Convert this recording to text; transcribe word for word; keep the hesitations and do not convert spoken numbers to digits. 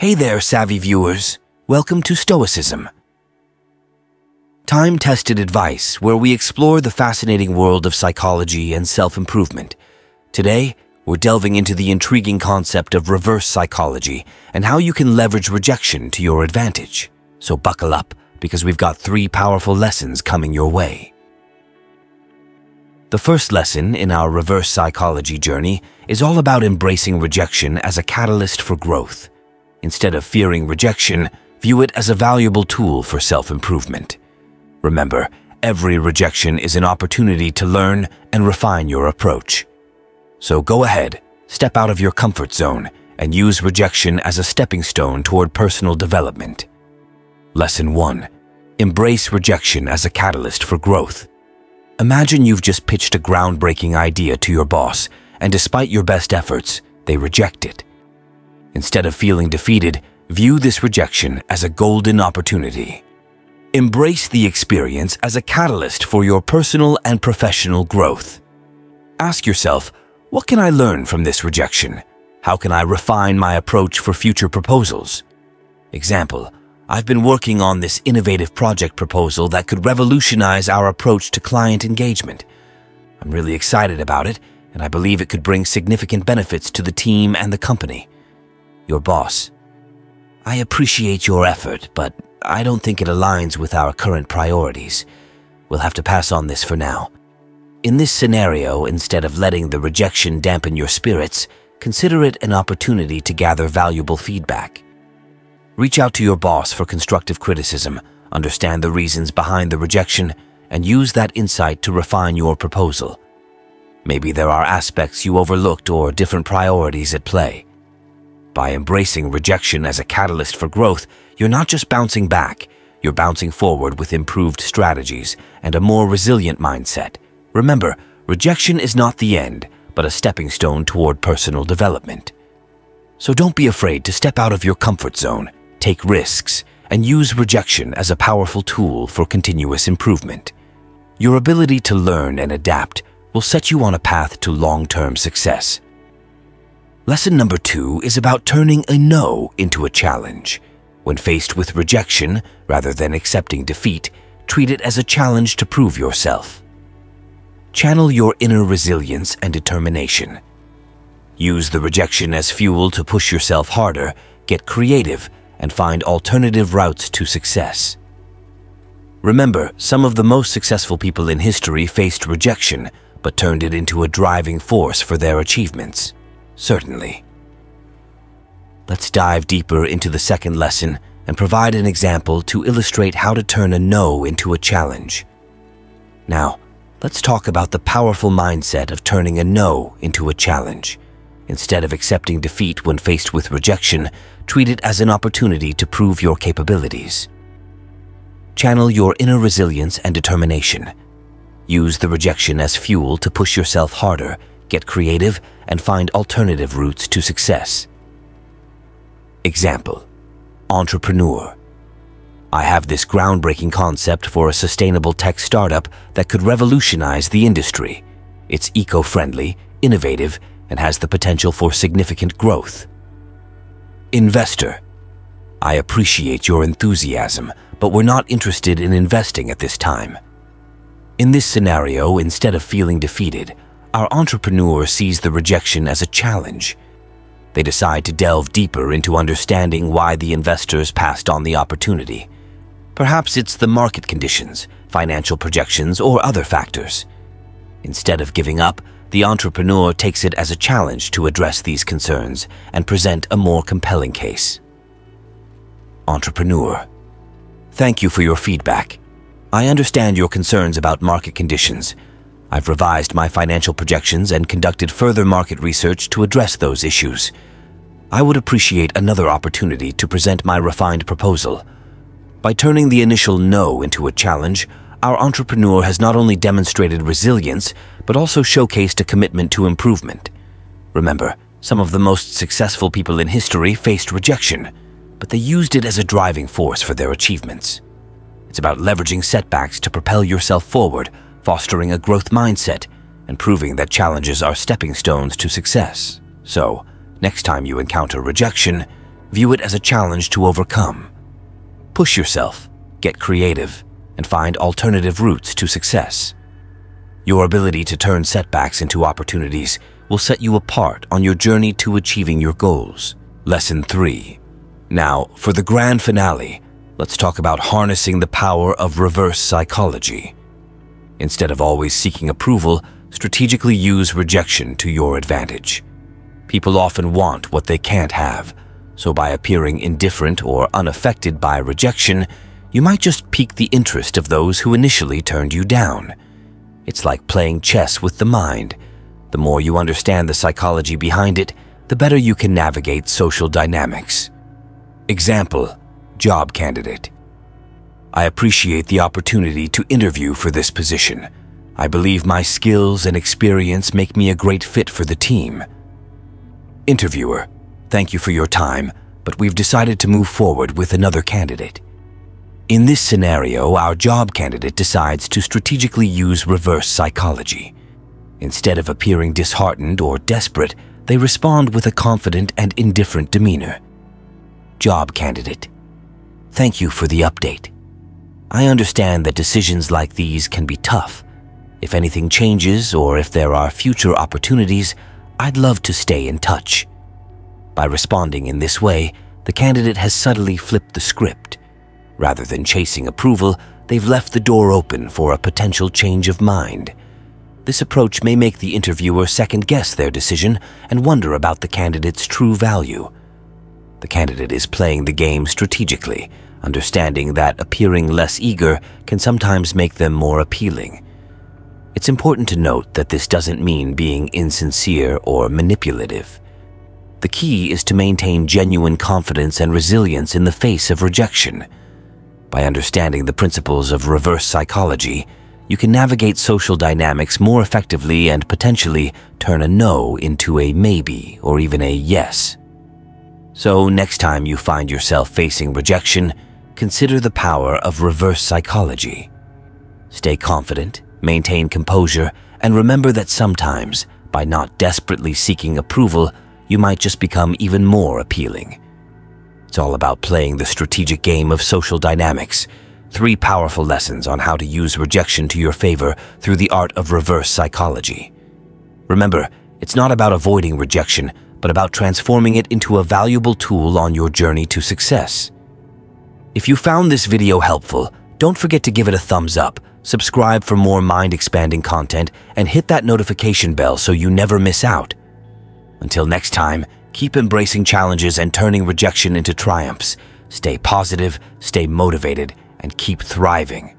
Hey there, savvy viewers. Welcome to Stoicism. Time-tested advice where we explore the fascinating world of psychology and self-improvement. Today, we're delving into the intriguing concept of reverse psychology and how you can leverage rejection to your advantage. So buckle up, because we've got three powerful lessons coming your way. The first lesson in our reverse psychology journey is all about embracing rejection as a catalyst for growth. Instead of fearing rejection, view it as a valuable tool for self-improvement. Remember, every rejection is an opportunity to learn and refine your approach. So go ahead, step out of your comfort zone, and use rejection as a stepping stone toward personal development. Lesson one. Embrace rejection as a catalyst for growth. Imagine you've just pitched a groundbreaking idea to your boss, and despite your best efforts, they reject it. Instead of feeling defeated, view this rejection as a golden opportunity. Embrace the experience as a catalyst for your personal and professional growth. Ask yourself, what can I learn from this rejection? How can I refine my approach for future proposals? Example, I've been working on this innovative project proposal that could revolutionize our approach to client engagement. I'm really excited about it, and I believe it could bring significant benefits to the team and the company. Your boss. I appreciate your effort, but I don't think it aligns with our current priorities. We'll have to pass on this for now. In this scenario, instead of letting the rejection dampen your spirits, consider it an opportunity to gather valuable feedback. Reach out to your boss for constructive criticism, understand the reasons behind the rejection, and use that insight to refine your proposal. Maybe there are aspects you overlooked or different priorities at play. By embracing rejection as a catalyst for growth, you're not just bouncing back, you're bouncing forward with improved strategies and a more resilient mindset. Remember, rejection is not the end, but a stepping stone toward personal development. So don't be afraid to step out of your comfort zone, take risks, and use rejection as a powerful tool for continuous improvement. Your ability to learn and adapt will set you on a path to long-term success. Lesson number two is about turning a no into a challenge. When faced with rejection, rather than accepting defeat, treat it as a challenge to prove yourself. Channel your inner resilience and determination. Use the rejection as fuel to push yourself harder, get creative, and find alternative routes to success. Remember, some of the most successful people in history faced rejection, but turned it into a driving force for their achievements. Certainly. Let's dive deeper into the second lesson and provide an example to illustrate how to turn a no into a challenge. Now, let's talk about the powerful mindset of turning a no into a challenge. Instead of accepting defeat when faced with rejection, treat it as an opportunity to prove your capabilities. Channel your inner resilience and determination. Use the rejection as fuel to push yourself harder, get creative, and find alternative routes to success. Example: entrepreneur. I have this groundbreaking concept for a sustainable tech startup that could revolutionize the industry. It's eco-friendly, innovative, and has the potential for significant growth. Investor. I appreciate your enthusiasm, but we're not interested in investing at this time. In this scenario, instead of feeling defeated, our entrepreneur sees the rejection as a challenge. They decide to delve deeper into understanding why the investors passed on the opportunity. Perhaps it's the market conditions, financial projections, or other factors. Instead of giving up, the entrepreneur takes it as a challenge to address these concerns and present a more compelling case. Entrepreneur. Thank you for your feedback. I understand your concerns about market conditions. I've revised my financial projections and conducted further market research to address those issues. I would appreciate another opportunity to present my refined proposal. By turning the initial no into a challenge, our entrepreneur has not only demonstrated resilience, but also showcased a commitment to improvement. Remember, some of the most successful people in history faced rejection, but they used it as a driving force for their achievements. It's about leveraging setbacks to propel yourself forward, fostering a growth mindset, and proving that challenges are stepping stones to success. So, next time you encounter rejection, View it as a challenge to overcome. Push yourself, get creative, and find alternative routes to success. Your ability to turn setbacks into opportunities will set you apart on your journey to achieving your goals. Lesson three. Now, for the grand finale, let's talk about harnessing the power of reverse psychology. Instead of always seeking approval, strategically use rejection to your advantage. People often want what they can't have, so by appearing indifferent or unaffected by rejection, you might just pique the interest of those who initially turned you down. It's like playing chess with the mind. The more you understand the psychology behind it, the better you can navigate social dynamics. Example: job candidate. I appreciate the opportunity to interview for this position. I believe my skills and experience make me a great fit for the team. Interviewer: thank you for your time, but we've decided to move forward with another candidate. In this scenario, our job candidate decides to strategically use reverse psychology. Instead of appearing disheartened or desperate, they respond with a confident and indifferent demeanor. Job candidate: thank you for the update. I understand that decisions like these can be tough. If anything changes or if there are future opportunities, I'd love to stay in touch. By responding in this way, the candidate has subtly flipped the script. Rather than chasing approval, they've left the door open for a potential change of mind. This approach may make the interviewer second-guess their decision and wonder about the candidate's true value. The candidate is playing the game strategically, understanding that appearing less eager can sometimes make them more appealing. It's important to note that this doesn't mean being insincere or manipulative. The key is to maintain genuine confidence and resilience in the face of rejection. By understanding the principles of reverse psychology, you can navigate social dynamics more effectively and potentially turn a no into a maybe or even a yes. So next time you find yourself facing rejection, consider the power of reverse psychology. Stay confident, maintain composure, and remember that sometimes, by not desperately seeking approval, you might just become even more appealing. It's all about playing the strategic game of social dynamics. Three powerful lessons on how to use rejection to your favor through the art of reverse psychology. Remember, it's not about avoiding rejection, but about transforming it into a valuable tool on your journey to success. If you found this video helpful, don't forget to give it a thumbs up, subscribe for more mind-expanding content, and hit that notification bell so you never miss out. Until next time, keep embracing challenges and turning rejection into triumphs. Stay positive, stay motivated, and keep thriving.